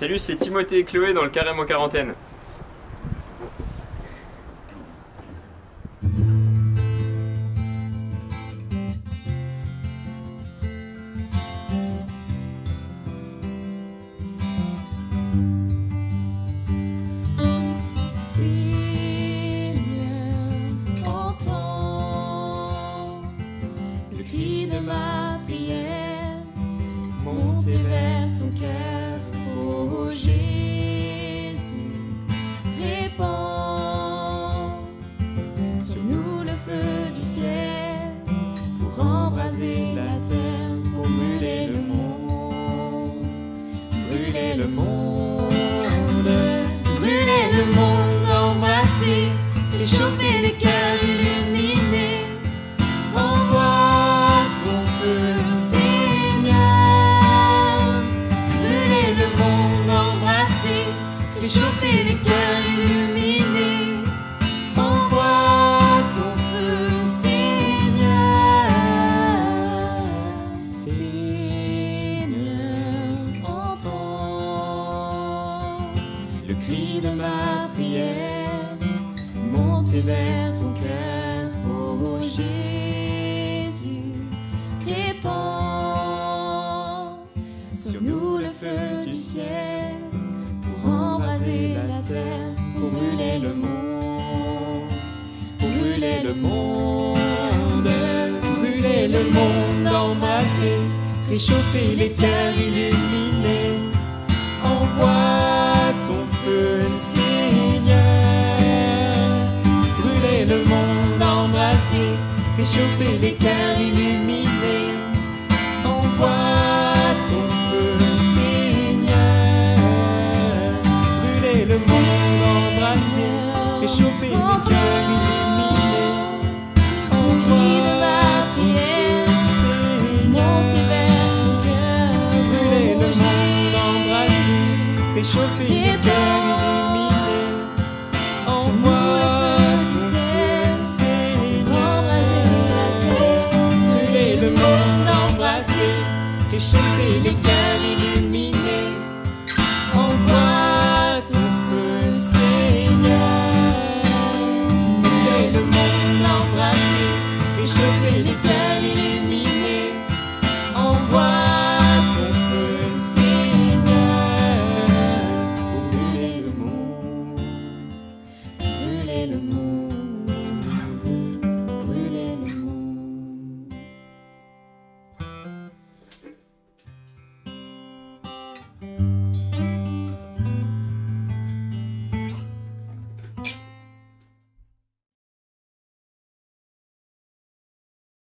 Salut, c'est Timothée et Chloé dans le Carême en quarantaine. La terre pour brûler le monde, brûler le monde, brûler le monde en brasier, réchauffer les cœurs illuminés. Envoie ton feu, Seigneur, brûler le monde en brasier, réchauffer les cœurs illuminés. Envoie ton feu, Seigneur. Le cri de ma prière, montez vers ton cœur, ô Jésus, répands sur nous le feu du ciel, pour embraser la terre, pour brûler le monde, pour brûler le monde, brûler le monde embrassé, réchauffer les cœurs illuminés, envoie ton feu, Seigneur, brûler le monde embrasser, réchauffer les cœurs illuminés. Envoie ton feu, Seigneur, brûler le monde embrasser, réchauffer les cœurs illuminés. Envoie ton feu, Seigneur, brûler le monde embrasser, réchauffer les cœurs.